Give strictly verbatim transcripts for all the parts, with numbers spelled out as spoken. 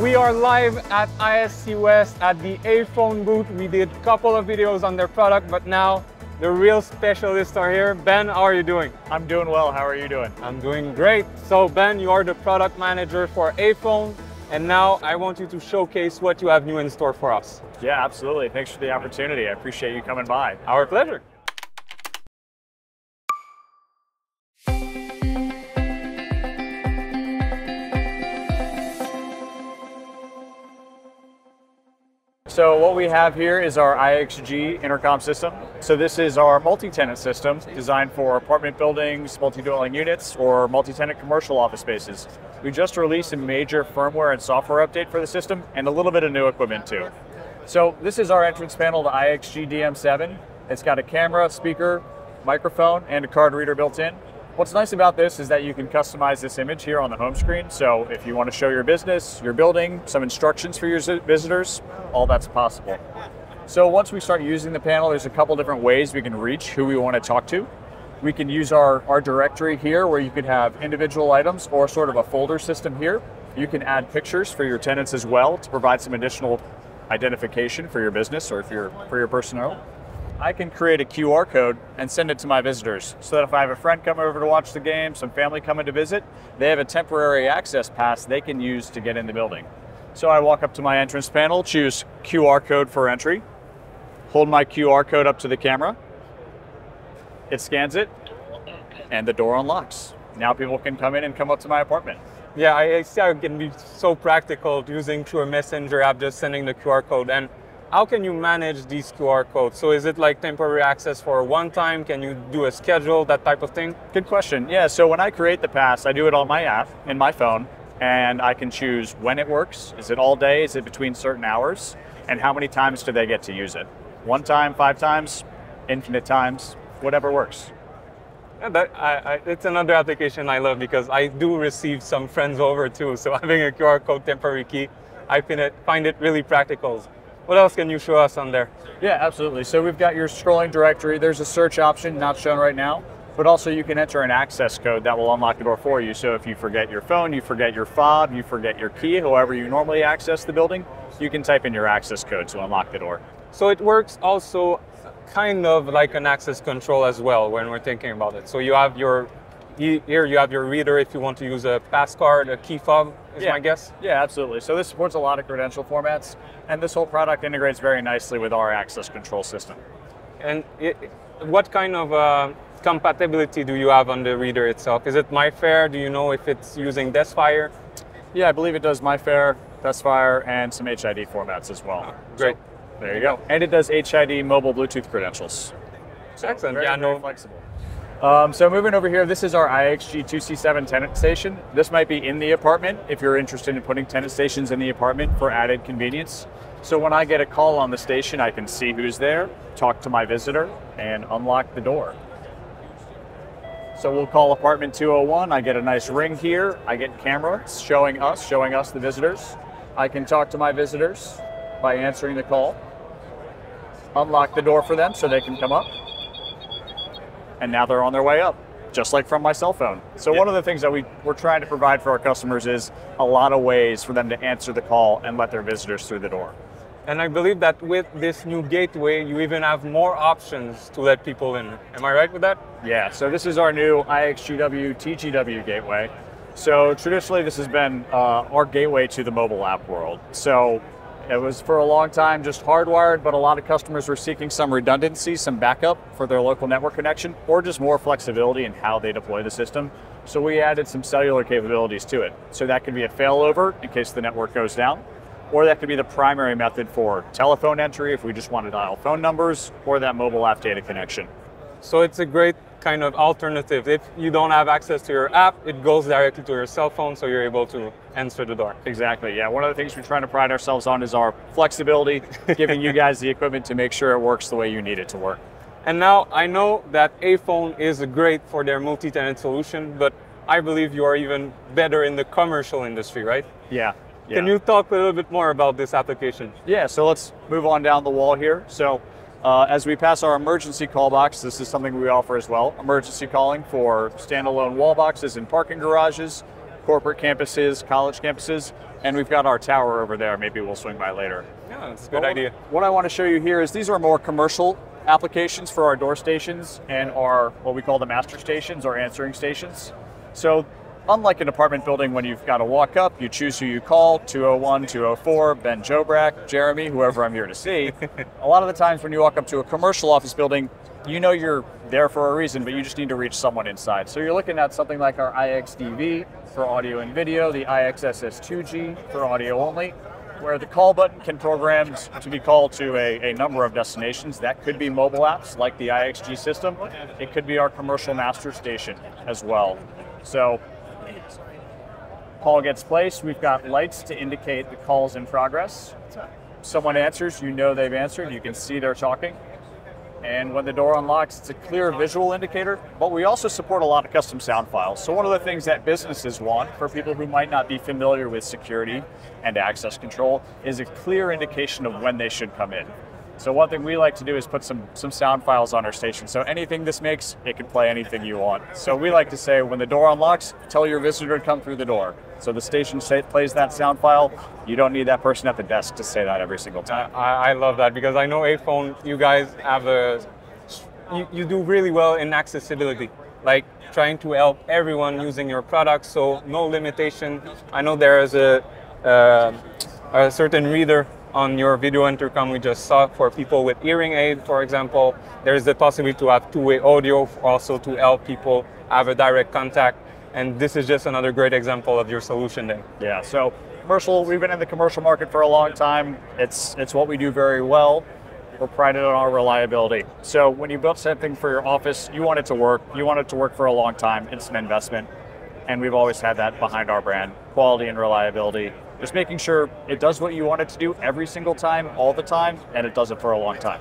We are live at I S C West at the Aiphone booth. We did a couple of videos on their product, but now the real specialists are here. Ben, how are you doing? I'm doing well. How are you doing? I'm doing great. So Ben, you are the product manager for Aiphone, and now I want you to showcase what you have new in store for us. Yeah, absolutely. Thanks for the opportunity. I appreciate you coming by. Our pleasure. So what we have here is our I X G intercom system. So this is our multi-tenant system designed for apartment buildings, multi-dwelling units, or multi-tenant commercial office spaces. We just released a major firmware and software update for the system and a little bit of new equipment too. So this is our entrance panel to I X G D M seven. It's got a camera, speaker, microphone, and a card reader built in. What's nice about this is that you can customize this image here on the home screen. So if you want to show your business, your building, some instructions for your visitors, all that's possible. So once we start using the panel, there's a couple different ways we can reach who we want to talk to. We can use our, our directory here where you could have individual items or sort of a folder system here. You can add pictures for your tenants as well to provide some additional identification for your business or if you're, for your personnel. I can create a Q R code and send it to my visitors so that if I have a friend come over to watch the game, some family coming to visit, they have a temporary access pass they can use to get in the building. So I walk up to my entrance panel, choose Q R code for entry, hold my Q R code up to the camera, it scans it, and the door unlocks. Now people can come in and come up to my apartment. Yeah, I see how it can be so practical using through a messenger app, just sending the Q R code. And how can you manage these Q R codes? So is it like temporary access for one time? Can you do a schedule, that type of thing? Good question. Yeah, so when I create the pass, I do it on my app, in my phone, and I can choose when it works. Is it all day? Is it between certain hours? And how many times do they get to use it? One time, five times, infinite times, whatever works. Yeah, that, I, I, it's another application I love because I do receive some friends over too. So having a Q R code temporary key, I find it, find it really practical. What else can you show us on there? Yeah, absolutely. So we've got your scrolling directory. There's a search option, not shown right now, but also you can enter an access code that will unlock the door for you. So if you forget your phone, you forget your fob, you forget your key, however you normally access the building, you can type in your access code to unlock the door. So it works also kind of like an access control as well when we're thinking about it. So you have your, here you have your reader if you want to use a pass card, a key fob. Is yeah. my guess? Yeah, absolutely. So this supports a lot of credential formats, and this whole product integrates very nicely with our access control system. And it, what kind of uh, compatibility do you have on the reader itself? Is it MIFARE? Do you know if it's using Desfire? Yeah, I believe it does MIFARE, Desfire, and some H I D formats as well. Oh, great. So, there you go. And it does H I D mobile Bluetooth credentials. So excellent. Very, yeah, very no flexible. Um, so moving over here, this is our I X G two C seven tenant station. This might be in the apartment if you're interested in putting tenant stations in the apartment for added convenience. So when I get a call on the station, I can see who's there, talk to my visitor, and unlock the door. So we'll call apartment two oh one. I get a nice ring here. I get camera showing us, showing us the visitors. I can talk to my visitors by answering the call, unlock the door for them so they can come up. And now they're on their way up, just like from my cell phone. So yeah. One of the things that we, we're trying to provide for our customers is a lot of ways for them to answer the call and let their visitors through the door. And I believe that with this new gateway, you even have more options to let people in. Am I right with that? Yeah, so this is our new I X G W T G W gateway. So traditionally, this has been uh, our gateway to the mobile app world. So it was for a long time just hardwired, but a lot of customers were seeking some redundancy, some backup for their local network connection, or just more flexibility in how they deploy the system. So we added some cellular capabilities to it. So that could be a failover in case the network goes down, or that could be the primary method for telephone entry if we just want to dial phone numbers, or that mobile app data connection. So it's a great kind of alternative. If you don't have access to your app, it goes directly to your cell phone, so you're able to answer the door. Exactly, yeah. One of the things we're trying to pride ourselves on is our flexibility, giving you guys the equipment to make sure it works the way you need it to work. And now, I know that Aiphone is great for their multi-tenant solution, but I believe you are even better in the commercial industry, right? Yeah. yeah. Can you talk a little bit more about this application? Yeah, so let's move on down the wall here. So. Uh, as we pass our emergency call box, this is something we offer as well. Emergency calling for standalone wall boxes in parking garages, corporate campuses, college campuses, and we've got our tower over there. Maybe we'll swing by later. Yeah, that's a good well, idea. What I want to show you here is these are more commercial applications for our door stations and our, what we call the master stations or answering stations. So unlike an apartment building, when you've got to walk up, you choose who you call, two oh one, two oh four, Ben Jobrack, Jeremy, whoever I'm here to see. A lot of the times when you walk up to a commercial office building, you know you're there for a reason, but you just need to reach someone inside. So you're looking at something like our I X D V for audio and video, the I X S S two G for audio only, where the call button can program to be called to a, a number of destinations. That could be mobile apps like the I X G system. It could be our commercial master station as well. So call gets placed. We've got lights to indicate the call's in progress. Someone answers, you know they've answered. You can see they're talking. And when the door unlocks, it's a clear visual indicator, but we also support a lot of custom sound files. So one of the things that businesses want for people who might not be familiar with security and access control is a clear indication of when they should come in. So one thing we like to do is put some, some sound files on our station. So anything this makes, it can play anything you want. So we like to say, when the door unlocks, tell your visitor to come through the door. So the station say, plays that sound file. You don't need that person at the desk to say that every single time. I, I love that, because I know Aiphone, you guys have a, you, you do really well in accessibility, like trying to help everyone using your product. So no limitation. I know there is a, uh, a certain reader on your video intercom we just saw for people with hearing aid, for example. There is the possibility to have two-way audio also to help people have a direct contact. And this is just another great example of your solution there. Yeah, so commercial, we've been in the commercial market for a long time. It's, it's what we do very well. We're prided on our reliability. So when you build something for your office, you want it to work. You want it to work for a long time. It's an investment. And we've always had that behind our brand, quality and reliability. Just making sure it does what you want it to do every single time, all the time, and it does it for a long time.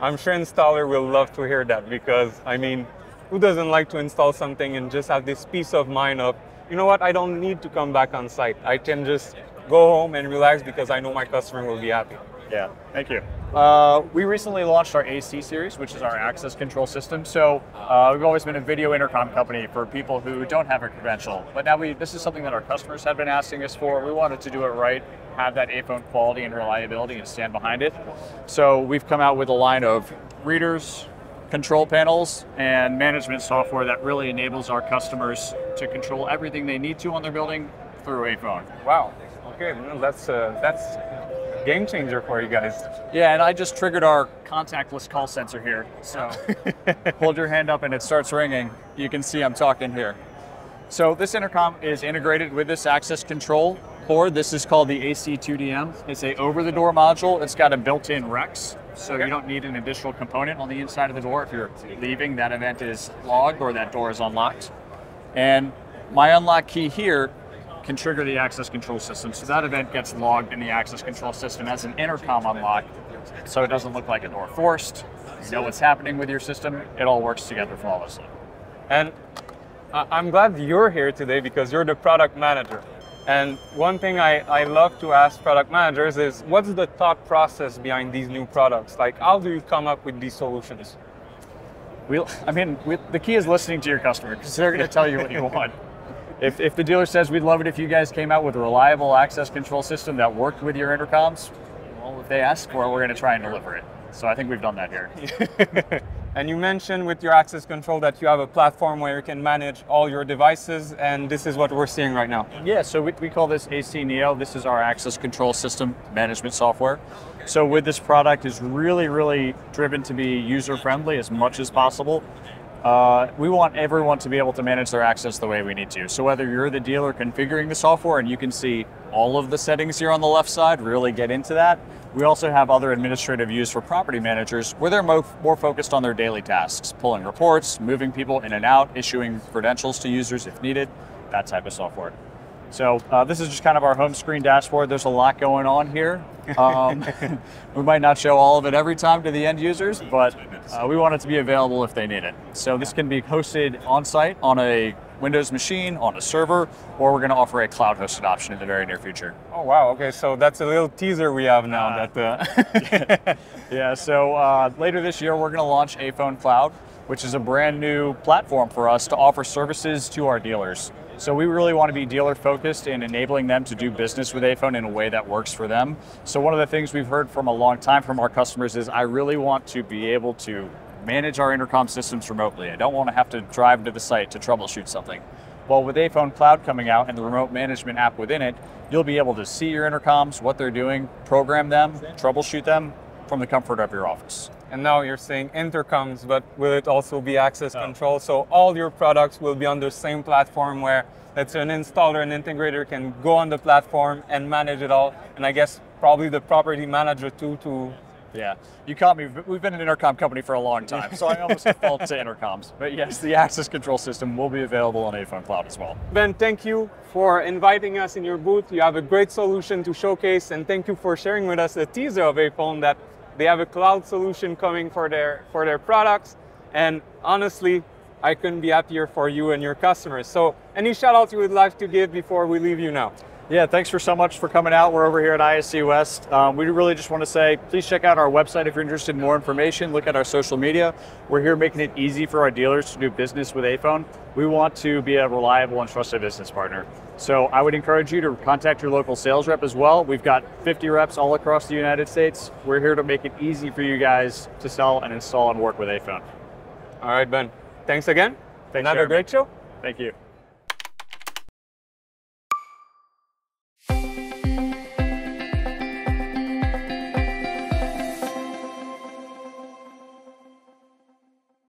I'm sure installer will love to hear that, because, I mean, who doesn't like to install something and just have this peace of mind of, you know what, I don't need to come back on site. I can just go home and relax because I know my customer will be happy. Yeah, thank you. Uh, we recently launched our A C series, which is our access control system. So uh, we've always been a video intercom company for people who don't have a credential. But now we, this is something that our customers have been asking us for. We wanted to do it right, have that Aiphone quality and reliability and stand behind it. So we've come out with a line of readers, control panels, and management software that really enables our customers to control everything they need to on their building through Aiphone. Wow, okay, well, that's, uh, that's game changer for you guys. Yeah, and I just triggered our contactless call sensor here. So hold your hand up and it starts ringing. You can see I'm talking here. So this intercom is integrated with this access control board. This is called the A C two D M. It's a over-the-door module. It's got a built-in rex, so okay. You don't need an additional component on the inside of the door. If you're leaving, that event is logged or that door is unlocked. And my unlock key here can trigger the access control system. So that event gets logged in the access control system as an intercom unlock, so it doesn't look like a door forced. You know what's happening with your system. It all works together flawlessly. And I'm glad you're here today because you're the product manager. And one thing I, I love to ask product managers is, what's the thought process behind these new products? Like, how do you come up with these solutions? We'll, I mean, we, the key is listening to your customer, because they're gonna tell you what you want. If, if the dealer says, we'd love it if you guys came out with a reliable access control system that worked with your intercoms, well, if they ask for it, we're going to try and deliver it. So I think we've done that here. And you mentioned with your access control that you have a platform where you can manage all your devices, and this is what we're seeing right now. Yeah, so we, we call this A C Neo. This is our access control system management software. So with this product, is really, really driven to be user-friendly as much as possible. Uh, we want everyone to be able to manage their access the way we need to. So whether you're the dealer configuring the software, and you can see all of the settings here on the left side, really get into that. We also have other administrative use for property managers where they're mo more focused on their daily tasks, pulling reports, moving people in and out, issuing credentials to users if needed, that type of software. So uh, this is just kind of our home screen dashboard. There's a lot going on here. Um, we might not show all of it every time to the end users, but uh, we want it to be available if they need it. So this can be hosted on site on a Windows machine, on a server, or we're going to offer a cloud hosted option in the very near future. Oh, wow. Okay. So that's a little teaser we have now. Uh, that. Uh... yeah. So uh, later this year, we're going to launch Aiphone Cloud, which is a brand new platform for us to offer services to our dealers. So we really want to be dealer focused in enabling them to do business with Aiphone in a way that works for them. So one of the things we've heard from a long time from our customers is, I really want to be able to manage our intercom systems remotely. I don't want to have to drive to the site to troubleshoot something. Well, with Aiphone Cloud coming out and the remote management app within it, you'll be able to see your intercoms, what they're doing, program them, troubleshoot them from the comfort of your office. And now you're saying intercoms, but will it also be access oh. control? So all your products will be on the same platform where, let's say, an installer, an integrator can go on the platform and manage it all. And I guess probably the property manager too, to Yeah, you caught me. We've been an intercom company for a long time, so I almost default to intercoms. But yes, the access control system will be available on Aiphone Cloud as well. Ben, thank you for inviting us in your booth. You have a great solution to showcase, and thank you for sharing with us a teaser of Aiphone that they have a cloud solution coming for their, for their products. And honestly, I couldn't be happier for you and your customers. So any shout out you would like to give before we leave you now? Yeah, thanks for so much for coming out. We're over here at I S C West. Um, we really just want to say, please check out our website if you're interested in more information. Look at our social media. We're here making it easy for our dealers to do business with Aiphone. We want to be a reliable and trusted business partner. So I would encourage you to contact your local sales rep as well. We've got fifty reps all across the United States. We're here to make it easy for you guys to sell and install and work with Aiphone. All right, Ben. Thanks again. Thanks, Another Jeremy. great show. Thank you.